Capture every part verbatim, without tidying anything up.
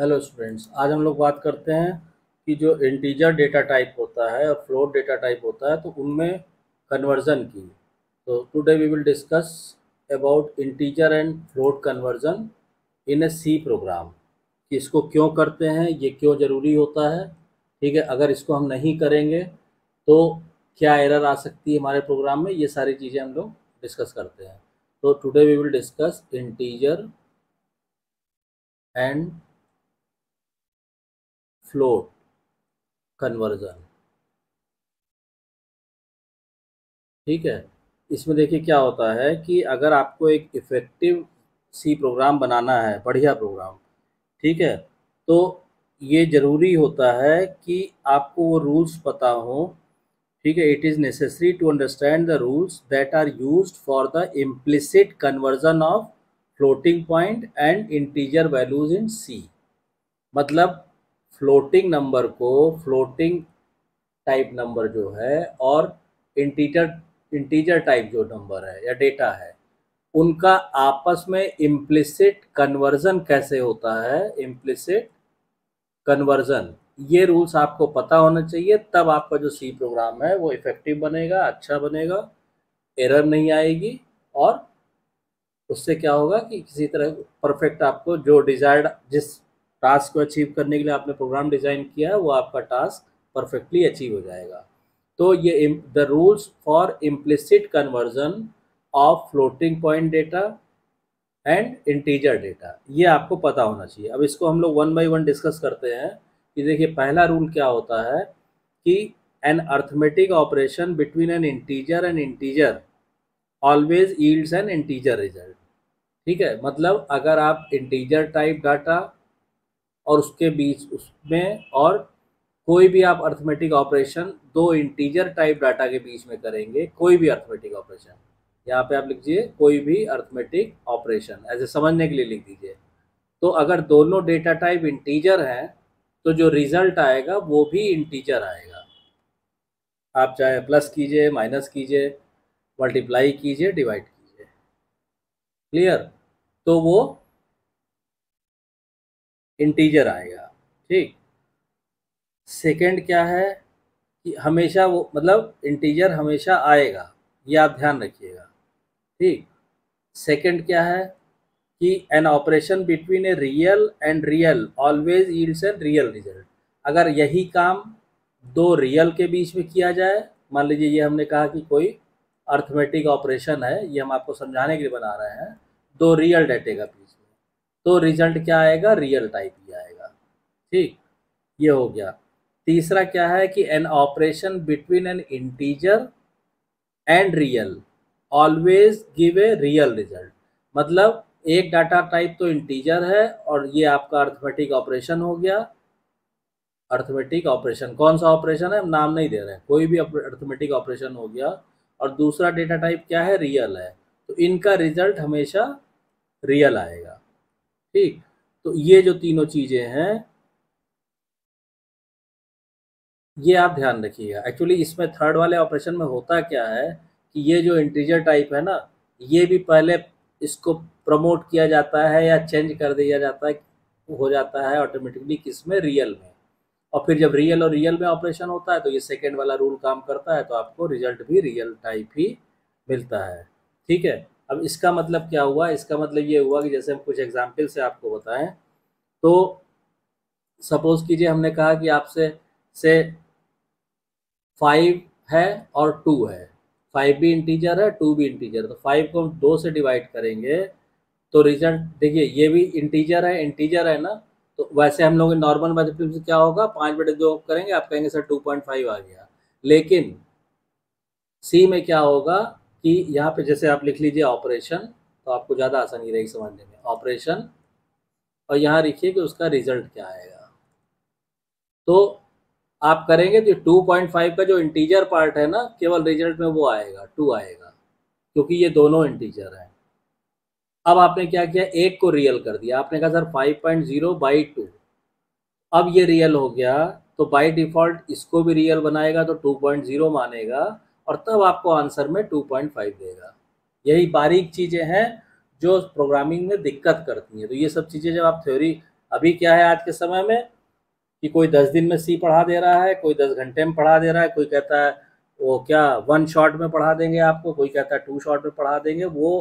Hello students, आज हम लोग बात करते हैं कि जो इंटीजर डेटा टाइप होता है और फ्लोट डेटा टाइप होता है तो उनमें कन्वर्जन की। तो today we will discuss about integer and float conversion in a C program, कि इसको क्यों करते हैं, ये क्यों ज़रूरी होता है। ठीक है, अगर इसको हम नहीं करेंगे तो क्या एरर आ सकती है हमारे प्रोग्राम में, ये सारी चीज़ें हम लोग डिस्कस करते हैं। तो today we will discuss integer and float conversion. ठीक है, इसमें देखिए क्या होता है कि अगर आपको एक इफ़ेक्टिव सी प्रोग्राम बनाना है, बढ़िया प्रोग्राम, ठीक है, तो ये ज़रूरी होता है कि आपको वो रूल्स पता हो। ठीक है, it is necessary to understand the rules that are used for the implicit conversion of floating point and integer values in C. मतलब फ्लोटिंग नंबर को फ्लोटिंग टाइप नंबर जो है और इंटीजर इंटीजर टाइप जो नंबर है या data है, उनका आपस में इम्प्लिसिट कन्वर्जन कैसे होता है, इम्प्लिसिट कन्वर्जन, ये रूल्स आपको पता होना चाहिए। तब आपका जो सी प्रोग्राम है वो इफ़ेक्टिव बनेगा, अच्छा बनेगा, एरर नहीं आएगी और उससे क्या होगा कि किसी तरह परफेक्ट आपको जो डिज़ायर्ड, जिस टास्क को अचीव करने के लिए आपने प्रोग्राम डिज़ाइन किया है, वो आपका टास्क परफेक्टली अचीव हो जाएगा। तो ये the rules for implicit conversion of floating point data and integer data, ये आपको पता होना चाहिए। अब इसको हम लोग वन बाय वन डिस्कस करते हैं कि देखिए पहला रूल क्या होता है कि an arithmetic operation between an integer and integer always yields an integer result. ठीक है, मतलब अगर आप इंटीजर टाइप डाटा और उसके बीच उसमें और कोई भी आप अर्थमेटिक ऑपरेशन दो इंटीजर टाइप डाटा के बीच में करेंगे, कोई भी अर्थमेटिक ऑपरेशन, यहाँ पे आप लिखिए कोई भी अर्थमेटिक ऑपरेशन, ऐसे समझने के लिए लिख दीजिए, तो अगर दोनों डेटा टाइप इंटीजर हैं तो जो रिज़ल्ट आएगा वो भी इंटीजर आएगा। आप चाहे प्लस कीजिए, माइनस कीजिए, मल्टीप्लाई कीजिए, डिवाइड कीजिए, क्लियर, तो वो इंटीजर आएगा। ठीक, सेकंड क्या है कि हमेशा वो मतलब इंटीजर हमेशा आएगा, ये आप ध्यान रखिएगा। ठीक, सेकंड क्या है कि an operation between a real and real always yields an real result. अगर यही काम दो रियल के बीच में किया जाए, मान लीजिए ये हमने कहा कि कोई अर्थमेटिक ऑपरेशन है, ये हम आपको समझाने के लिए बना रहे हैं, दो रियल डेटे का बीच, तो रिजल्ट क्या आएगा, रियल टाइप ही आएगा। ठीक, ये हो गया। तीसरा क्या है कि an operation between an integer and real always give a real result. मतलब एक डाटा टाइप तो इंटीजर है और ये आपका अर्थमेटिक ऑपरेशन हो गया, अर्थमेटिक ऑपरेशन, कौन सा ऑपरेशन है हम नाम नहीं दे रहे हैं, कोई भी अर्थमेटिक ऑपरेशन हो गया, और दूसरा डेटा टाइप क्या है, रियल है, तो इनका रिजल्ट हमेशा रियल आएगा। ठीक, तो ये जो तीनों चीज़ें हैं ये आप ध्यान रखिएगा। एक्चुअली इसमें थर्ड वाले ऑपरेशन में होता क्या है कि ये जो इंटीजर टाइप है ना, ये भी पहले इसको प्रमोट किया जाता है या चेंज कर दिया जाता है, हो जाता है ऑटोमेटिकली किस में, रियल में, और फिर जब रियल और रियल में ऑपरेशन होता है तो ये सेकेंड वाला रूल काम करता है, तो आपको रिजल्ट भी रियल टाइप ही मिलता है। ठीक है, अब इसका मतलब क्या हुआ, इसका मतलब ये हुआ कि जैसे हम कुछ एग्जाम्पल से आपको बताएं, तो सपोज़ कीजिए हमने कहा कि आपसे से फाइव है और टू है, फाइव भी इंटीजर है, टू भी इंटीजर, तो फाइव को हम दो से डिवाइड करेंगे तो रिजल्ट देखिए ये भी इंटीजर है, इंटीजर है ना, तो वैसे हम लोग नॉर्मल मल्टीप्लाई से क्या होगा, पाँच बटे दो करेंगे, आप कहेंगे सर टू पॉइंट फाइव आ गया। लेकिन सी में क्या होगा कि यहाँ पे जैसे आप लिख लीजिए ऑपरेशन, तो आपको ज़्यादा आसानी रहेगी समझने में, ऑपरेशन, और यहाँ लिखिए कि उसका रिजल्ट क्या आएगा, तो आप करेंगे तो टू पॉइंट फाइव का जो इंटीजर पार्ट है ना, केवल रिजल्ट में वो आएगा, टू आएगा, क्योंकि ये दोनों इंटीजर हैं। अब आपने क्या किया, एक को रियल कर दिया, आपने कहा sir five point zero by two, अब ये रियल हो गया तो बाई डिफ़ॉल्ट इसको भी रियल बनाएगा तो टू पॉइंट ज़ीरो मानेगा और तब आपको आंसर में टू पॉइंट फाइव देगा। यही बारीक चीज़ें हैं जो प्रोग्रामिंग में दिक्कत करती हैं, तो ये सब चीज़ें जब आप थ्योरी अभी क्या है आज के समय में कि कोई दस दिन में सी पढ़ा दे रहा है, कोई दस घंटे में पढ़ा दे रहा है, कोई कहता है वो क्या वन शॉट में पढ़ा देंगे आपको, कोई कहता है टू शॉट में पढ़ा देंगे। वो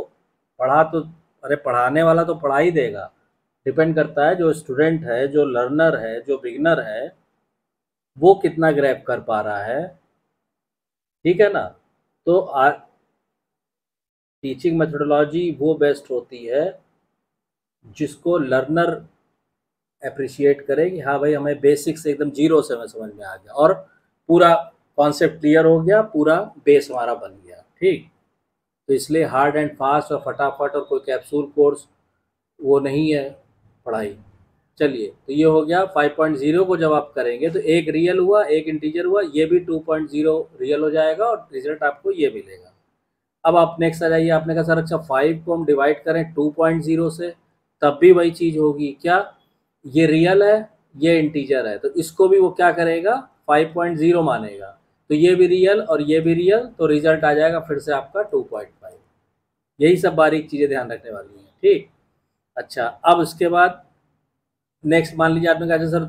पढ़ा तो अरे पढ़ाने वाला तो पढ़ा ही देगा, डिपेंड करता है जो स्टूडेंट है, जो लर्नर है, जो बिगनर है, वो कितना ग्रैब कर पा रहा है। ठीक है ना। तो आ, टीचिंग मेथोडोलॉजी वो बेस्ट होती है जिसको लर्नर अप्रिशिएट करे कि हाँ भाई हमें बेसिक से एकदम जीरो से हमें समझ में आ गया और पूरा कॉन्सेप्ट क्लियर हो गया, पूरा बेस हमारा बन गया। ठीक। तो इसलिए हार्ड एंड फास्ट और फटाफट और कोई कैप्सूल कोर्स वो नहीं है पढ़ाई। चलिए तो ये हो गया। फाइव पॉइंट ज़ीरो को जब आप करेंगे तो एक रियल हुआ, एक इंटीजर हुआ, ये भी टू पॉइंट ज़ीरो रियल हो जाएगा और रिजल्ट आपको ये मिलेगा। अब आप नेक्स्ट आ जाइए। आपने कहा सर अच्छा फाइव को हम डिवाइड करें टू पॉइंट ज़ीरो से, तब भी वही चीज़ होगी क्या, ये रियल है ये इंटीजर है, तो इसको भी वो क्या करेगा फाइव पॉइंट ज़ीरो मानेगा, तो ये भी रियल और ये भी रियल, तो रिजल्ट आ जाएगा फिर से आपका टू पॉइंट फ़ाइव। यही सब बारीक चीज़ें ध्यान रखने वाली हैं। ठीक। अच्छा अब उसके बाद नेक्स्ट मान लीजिए आपने कहा sir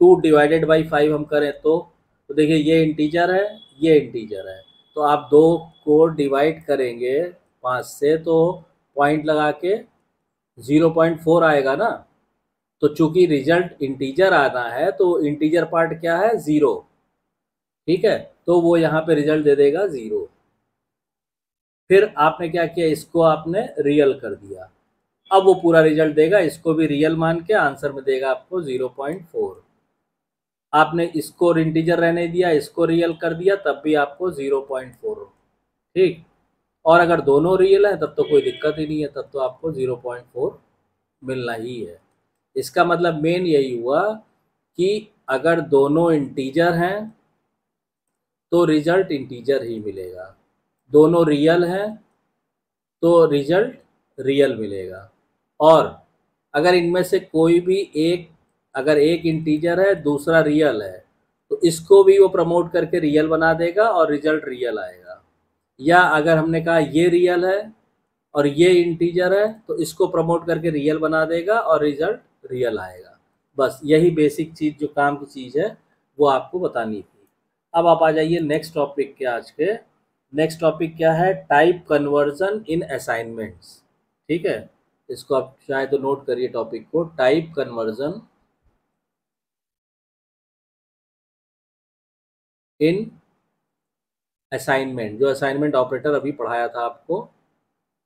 two divided by five हम करें तो, तो देखिए ये इंटीजर है ये इंटीजर है, तो आप दो को डिवाइड करेंगे पाँच से तो पॉइंट लगा के ज़ीरो पॉइंट फोर आएगा ना। तो चूंकि रिजल्ट इंटीजर आना है तो इंटीजर पार्ट क्या है ज़ीरो। ठीक है। तो वो यहाँ पे रिजल्ट दे देगा ज़ीरो। फिर आपने क्या किया इसको आपने रियल कर दिया, अब वो पूरा रिजल्ट देगा, इसको भी रियल मान के आंसर में देगा आपको ज़ीरो पॉइंट फोर। आपने इसको इंटीजर रहने दिया, इसको रियल कर दिया, तब भी आपको ज़ीरो पॉइंट फोर। ठीक। और अगर दोनों रियल हैं तब तो कोई दिक्कत ही नहीं है, तब तो आपको ज़ीरो पॉइंट फोर मिलना ही है। इसका मतलब मेन यही हुआ कि अगर दोनों इंटीजर हैं तो रिजल्ट इंटीजर ही मिलेगा, दोनों रियल हैं तो रिजल्ट रियल मिलेगा, और अगर इनमें से कोई भी एक, अगर एक इंटीजर है दूसरा रियल है तो इसको भी वो प्रमोट करके रियल बना देगा और रिजल्ट रियल आएगा। या अगर हमने कहा ये रियल है और ये इंटीजर है तो इसको प्रमोट करके रियल बना देगा और रिजल्ट रियल आएगा। बस यही बेसिक चीज़ जो काम की चीज़ है वो आपको बतानी थी। अब आप आ जाइए नेक्स्ट टॉपिक के। आज के नेक्स्ट टॉपिक क्या है, टाइप कन्वर्जन इन असाइनमेंट्स। ठीक है। इसको आप चाहे तो नोट करिए टॉपिक को, टाइप कन्वर्जन इन असाइनमेंट। जो असाइनमेंट ऑपरेटर अभी पढ़ाया था आपको,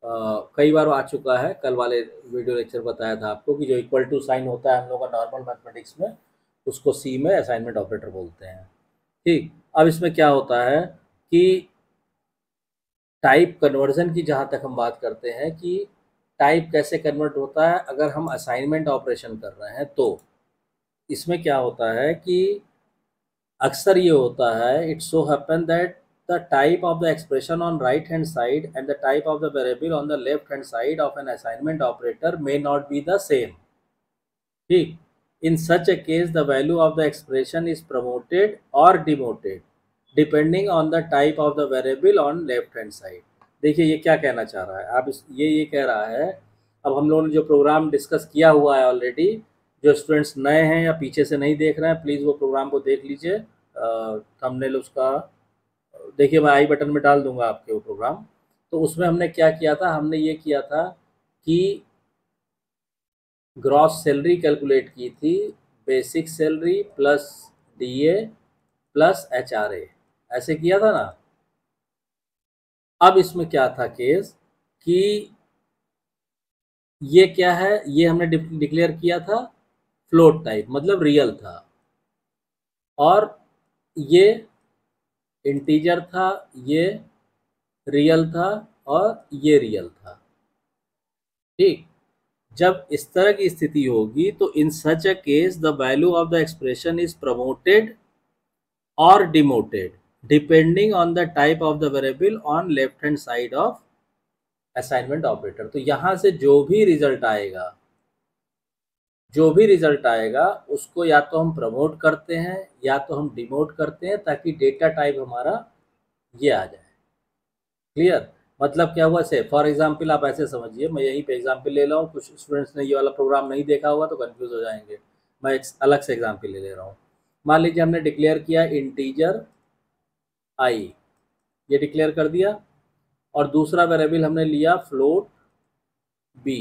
आ, कई बार आ चुका है, कल वाले वीडियो लेक्चर बताया था आपको कि जो इक्वल टू साइन होता है हम लोग का नॉर्मल मैथमेटिक्स में, उसको सी में असाइनमेंट ऑपरेटर बोलते हैं। ठीक। अब इसमें क्या होता है कि टाइप कन्वर्जन की जहाँ तक हम बात करते हैं कि टाइप कैसे कन्वर्ट होता है अगर हम असाइनमेंट ऑपरेशन कर रहे हैं, तो इसमें क्या होता है कि अक्सर ये होता है, it so happen that the type of the expression on right hand side and the type of the variable on the left hand side of an assignment operator may not be the same. ठीक। In such a case the value of the expression is promoted और demoted depending on the type of the variable on left hand side. देखिए ये क्या कहना चाह रहा है, आप इस ये ये कह रहा है, अब हम लोगों ने जो प्रोग्राम डिस्कस किया हुआ है ऑलरेडी, जो स्टूडेंट्स नए हैं या पीछे से नहीं देख रहे हैं प्लीज़ वो प्रोग्राम को देख लीजिए, थंबनेल उसका देखिए मैं आई बटन में डाल दूंगा आपके वो प्रोग्राम। तो उसमें हमने क्या किया था, हमने ये किया था कि ग्रॉस सैलरी कैलकुलेट की थी, basic salary plus D A plus H R A, ऐसे किया था ना। अब इसमें क्या था केस कि ये क्या है, ये हमने डिक्लेयर किया था फ्लोट टाइप मतलब रियल था, और ये इंटीजर था, ये रियल था और ये रियल था। ठीक। जब इस तरह की स्थिति होगी तो in such a case the value of the expression is promoted और demoted depending on the type of the variable on left hand side of assignment operator. तो यहाँ से जो भी रिजल्ट आएगा, जो भी रिजल्ट आएगा उसको या तो हम प्रमोट करते हैं या तो हम डिमोट करते हैं ताकि डेटा टाइप हमारा ये आ जाए। क्लियर। मतलब क्या हुआ से फॉर एग्जाम्पल आप ऐसे समझिए, मैं यहीं पे एग्जाम्पल ले रहा हूँ, कुछ स्टूडेंट्स ने ये वाला प्रोग्राम नहीं देखा होगा तो कन्फ्यूज़ हो जाएंगे, मैं एक अलग से एग्जाम्पल ले ले रहा हूँ। मान लीजिए हमने डिक्लेयर किया इंटीजर आई, ये डिक्लेयर कर दिया, और दूसरा वेरिएबल हमने लिया फ्लोट बी,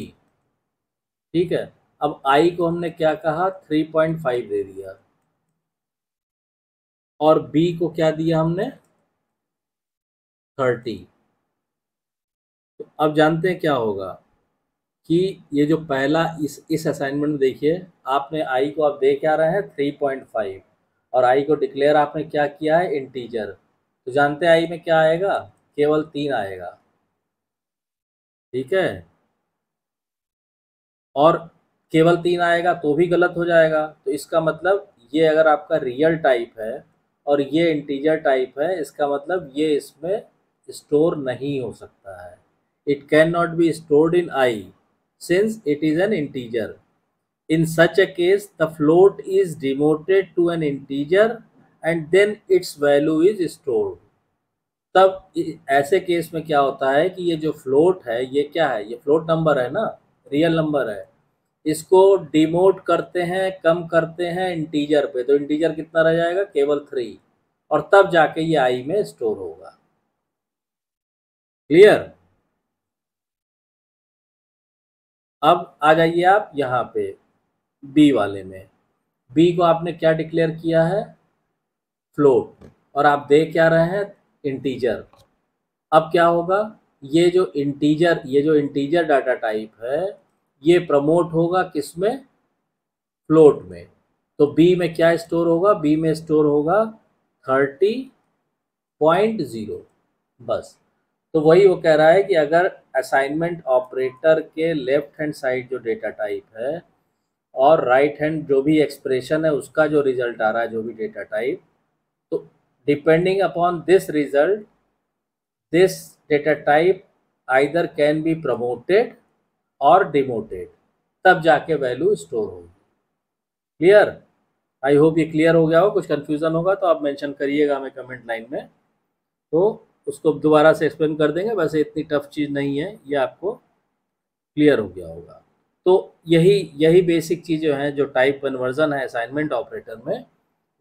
ठीक है। अब आई को हमने क्या कहा, थ्री पॉइंट फाइव दे दिया, और बी को क्या दिया हमने, थर्टी। तो अब जानते हैं क्या होगा कि ये जो पहला इस इस असाइनमेंट में देखिए आपने आई को आप दे क्या रहे हैं थ्री पॉइंट फाइव, और आई को डिक्लेयर आपने क्या किया है इंटीजर, तो जानते हैं आई में क्या आएगा, केवल तीन आएगा, ठीक है। और केवल तीन आएगा तो भी गलत हो जाएगा, तो इसका मतलब ये अगर आपका रियल टाइप है और ये इंटीजर टाइप है, इसका मतलब ये इसमें स्टोर नहीं हो सकता है। It can not be stored in I since it is an integer. In such a case the float is demoted to an integer and then its value is stored. तब ऐसे केस में क्या होता है कि ये जो फ्लोट है ये क्या है, ये फ्लोट नंबर है ना, रियल नंबर है, इसको डिमोट करते हैं, कम करते हैं इंटीजर पे, तो इंटीजर कितना रह जाएगा, केवल थ्री, और तब जाके ये आई में स्टोर होगा। क्लियर। अब आ जाइए आप यहाँ पे बी वाले में, बी को आपने क्या डिक्लेयर किया है, फ्लोट, और आप दे क्या रहे हैं, इंटीजर। अब क्या होगा, ये जो इंटीजर ये जो इंटीजर डाटा टाइप है ये प्रमोट होगा किस में, फ्लोट में, तो बी में क्या स्टोर होगा, बी में स्टोर होगा थर्टी पॉइंट ज़ीरो, बस। तो वही वो कह रहा है कि अगर असाइनमेंट ऑपरेटर के लेफ्ट हैंड साइड जो डेटा टाइप है और राइट हैंड जो भी एक्सप्रेशन है उसका जो रिजल्ट आ रहा है, जो भी डेटा टाइप, तो depending upon this result this data type either can be promoted और डिमोटेड, तब जाके वैल्यू स्टोर होगी। क्लियर। आई होप ये क्लियर हो गया हो, कुछ कन्फ्यूज़न होगा तो आप मेंशन करिएगा हमें कमेंट लाइन में, तो उसको दोबारा से एक्सप्लेन कर देंगे, वैसे इतनी टफ चीज़ नहीं है, ये आपको क्लियर हो गया होगा। तो यही यही बेसिक चीज़ें हैं जो टाइप कन्वर्जन है असाइनमेंट ऑपरेटर में,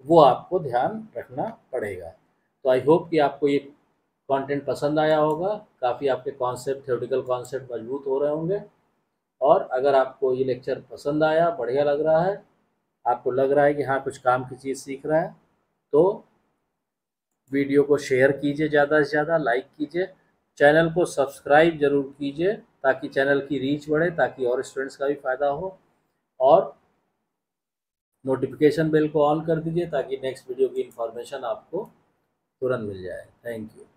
वो आपको ध्यान रखना पड़ेगा। तो आई होप कि आपको ये कंटेंट पसंद आया होगा, काफ़ी आपके कॉन्सेप्ट, थ्योरेटिकल कॉन्सेप्ट मजबूत हो रहे होंगे, और अगर आपको ये लेक्चर पसंद आया, बढ़िया लग रहा है, आपको लग रहा है कि हाँ कुछ काम की चीज़ सीख रहे हैं, तो वीडियो को शेयर कीजिए, ज़्यादा से ज़्यादा लाइक कीजिए, चैनल को सब्सक्राइब ज़रूर कीजिए ताकि चैनल की रीच बढ़े, ताकि और स्टूडेंट्स का भी फ़ायदा हो, और नोटिफिकेशन बेल को ऑन कर दीजिए ताकि नेक्स्ट वीडियो की इन्फॉर्मेशन आपको तुरंत मिल जाए। Thank you.